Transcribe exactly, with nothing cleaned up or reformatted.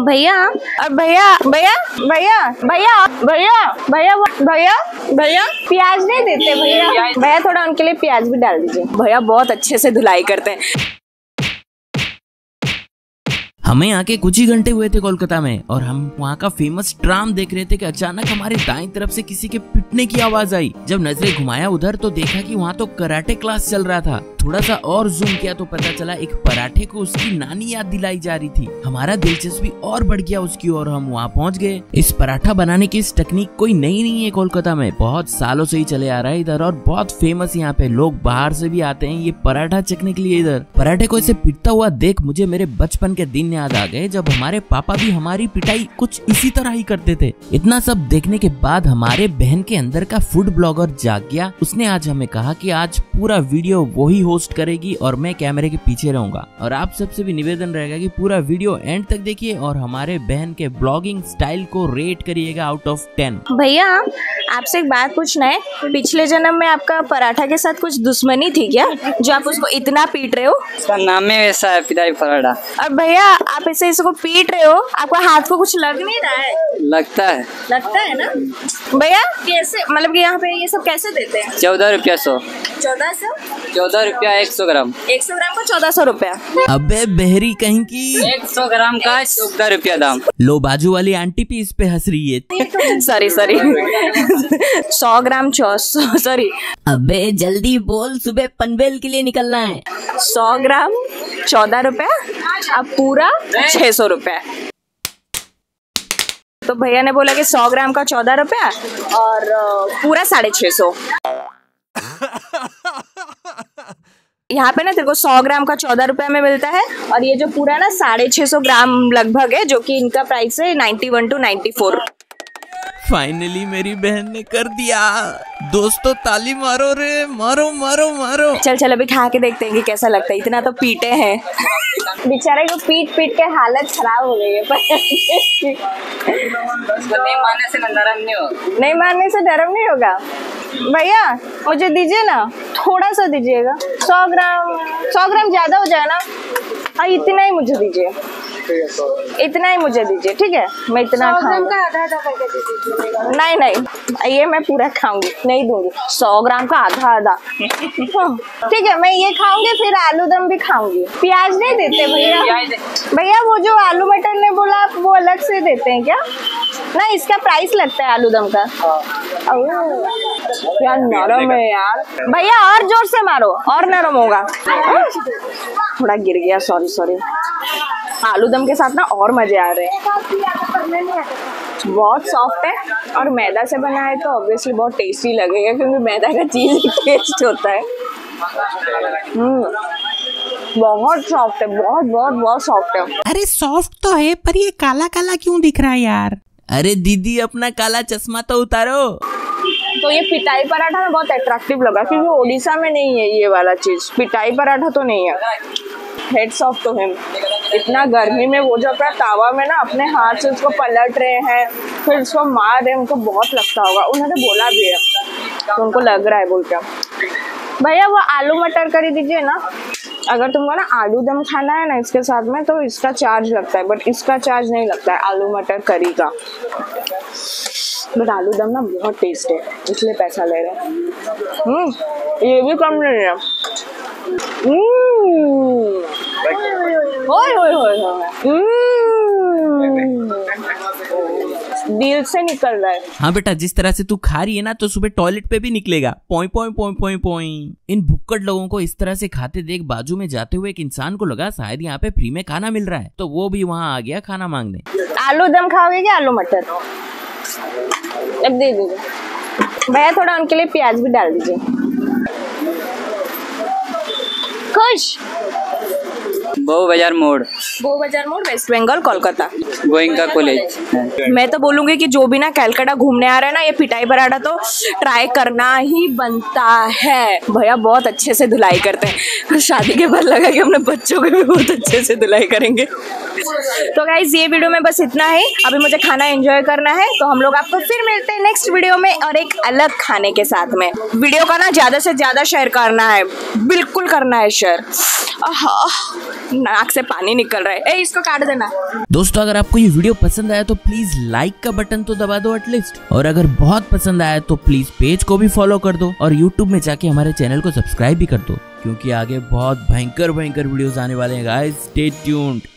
भैया और भैया भैया भैया भैया भैया भैया भैया भैया प्याज नहीं देते भैया भैया थोड़ा उनके लिए प्याज भी डाल दीजिए। भैया बहुत अच्छे से धुलाई करते हैं। हमें आके कुछ ही घंटे हुए थे कोलकाता में और हम वहाँ का फेमस ट्राम देख रहे थे कि अचानक हमारे दाईं तरफ से किसी के पिटने की आवाज आई। जब नजरें घुमाया उधर तो देखा कि वहाँ तो कराटे क्लास चल रहा था। थोड़ा सा और जूम किया तो पता चला एक पराठे को उसकी नानी याद दिलाई जा रही थी। हमारा दिलचस्पी और बढ़ गया उसकी और हम वहाँ पहुँच गए। इस पराठा बनाने की इस तकनीक कोई नई नहीं है, कोलकाता में बहुत सालों से ही चले आ रहा है इधर और बहुत फेमस यहाँ पे लोग बाहर से भी आते हैं ये पराठा चखने के लिए। इधर पराठे को इसे पिटता हुआ देख मुझे मेरे बचपन के दिन याद आ गए जब हमारे पापा भी हमारी पिटाई कुछ इसी तरह ही करते थे। इतना सब देखने के बाद हमारे बहन के अंदर का फूड ब्लॉगर जाग गया। उसने आज हमें कहा कि आज पूरा वीडियो वो ही होस्ट करेगी और मैं कैमरे के पीछे रहूंगा। और आप सबसे भी निवेदन रहेगा कि पूरा वीडियो एंड तक देखिए और हमारे बहन के ब्लॉगिंग स्टाइल को रेट करिएगा आउट ऑफ टेन। भैया आपसे एक बात पूछना है, पिछले जन्म में आपका पराठा के साथ कुछ दुश्मनी थी क्या जो आप उसको इतना पीट रहे हो? उसका नाम ही वैसा है, पिताई पराठा। और भैया आप ऐसे इसको पीट रहे हो, आपका हाथ को कुछ लग नहीं रहा है? लगता है लगता है ना। भैया कैसे मतलब कि यहाँ पे ये सब कैसे देते हैं? चौदह रुपया सौ चौदह सौ चौदह रुपया एक सौ ग्राम एक सौ ग्राम को चौदह सौ रुपया। अबे बहरी कहीं की एक सौ ग्राम का चौदह रुपया दाम। लो बाजू वाली आंटी भी इस पे हंस रही है। सॉरी सॉरी सौ ग्राम चौसौ सॉरी। अबे जल्दी बोल, सुबह पनवेल के लिए निकलना है। सौ ग्राम चौदह रुपया, अब पूरा छह सौ रुपया। तो भैया ने बोला कि सौ ग्राम का चौदह रुपया और पूरा साढ़े छह सौ। यहाँ पे ना तेरे को सौ ग्राम का चौदह रुपया में मिलता है और ये जो पूरा ना साढ़े छह सौ ग्राम लगभग है जो कि इनका प्राइस है ninety one to ninety four. Finally मेरी बहन ने कर दिया। दोस्तों ताली मारो रे, मारो मारो मारो। चल चल अभी खा के देखते हैं कि कैसा लगता है, इतना तो पीटे हैं। बेचारे को पीट पीट के हालत खराब हो गई है। नहीं मानने से नरम नहीं होगा। नहीं मानने से नरम नहीं होगा। भैया मुझे दीजिए ना, थोड़ा सा दीजिएगा, सौ ग्राम सौ ग्राम ज्यादा हो जाए ना। हाँ इतना ही मुझे दीजिए, इतना ही मुझे दीजिए ठीक है, मैं इतना खाऊंगा। नहीं नहीं ये मैं पूरा खाऊंगी, नहीं दूंगी। सौ ग्राम का आधा आधा ठीक है, मैं ये खाऊंगी फिर आलू दम भी खाऊंगी। प्याज नहीं देते भैया? भैया वो जो आलू मटर ने बोला आप वो अलग से देते हैं क्या? ना इसका प्राइस लगता है आलू दम का। यार नरम है यार। भैया और जोर से मारो और नरम होगा। थोड़ा गिर गया सॉरी सॉरी। आलू दम के साथ ना और मजे आ रहे हैं, बहुत सॉफ्ट है और मैदा से बना है तो ऑब्वियसली बहुत टेस्टी लगेगा क्योंकि मैदा का चीज टेस्ट होता है। बहुत सॉफ्ट है, बहुत बहुत बहुत सॉफ्ट है। अरे सॉफ्ट तो है पर ये काला काला क्यों दिख रहा है यार? अरे दीदी अपना काला चश्मा तो उतारो। तो ये पिटाई पराठा में बहुत अट्रैक्टिव लगा क्योंकि ओडिशा में नहीं है ये वाला चीज, पिटाई पराठा तो नहीं है। हेड्स ऑफ टू हिम, इतना गर्मी में वो जो अपना तावा में ना अपने हाथ से उसको पलट रहे हैं फिर उसको मार रहे हैं, उनको बहुत लगता होगा। उन्होंने बोला भी है तो उनको लग रहा है बोल के। भैया वो आलू मटर करी दीजिए ना। अगर तुमको ना आलू दम खाना है ना इसके साथ में तो इसका चार्ज लगता है, बट इसका चार्ज नहीं लगता है आलू मटर करी का। बट आलू दम ना बहुत टेस्ट है इसलिए पैसा ले रहे हैं। ये भी कम नहीं है। होय होय होय दिल से निकल रहा है। हाँ बेटा जिस तरह से तू खा रही है ना तो सुबह टॉयलेट पे भी निकलेगा। Point point point point point. इन भुक्कड़ लोगों को इस तरह से खाते देख बाजू में जाते हुए एक इंसान को लगा शायद यहाँ पे फ्री में खाना मिल रहा है तो वो भी वहाँ आ गया खाना मांगने। आलू दम खाओगे क्या? आलू मटर अब दे दीजिए भैया, थोड़ा उनके लिए प्याज भी डाल दीजिए। खुश बहु बाजार मोड़, बहु बाजार मोड़, वेस्ट बंगाल, कोलकाता। गोयनका कॉलेज। मैं तो बोलूंगी कि जो भी ना कलकत्ता घूमने आ रहा है ना ये पिटाई पराठा तो ट्राई करना ही बनता है। भैया बहुत अच्छे से धुलाई करते हैं, शादी के बाद लगा कि अपने बच्चों को भी बहुत अच्छे से धुलाई करेंगे। तो गाइज ये वीडियो में बस इतना ही, अभी मुझे खाना एंजॉय करना है तो हम लोग आपको फिर मिलते हैं नेक्स्ट वीडियो में और एक अलग खाने के साथ में। वीडियो का ना ज्यादा से ज्यादा शेयर करना है, बिल्कुल करना है शेयर। नाक से पानी निकल रहा है, ए इसको काट देना। दोस्तों अगर आपको ये वीडियो पसंद आया तो प्लीज लाइक का बटन तो दबा दो एटलीस्ट, और अगर बहुत पसंद आया तो प्लीज पेज को भी फॉलो कर दो और यूट्यूब में जाके हमारे चैनल को सब्सक्राइब भी कर दो, क्योंकि आगे बहुत भयंकर भयंकर वीडियोस आने वाले हैं गाइस। Stay tuned.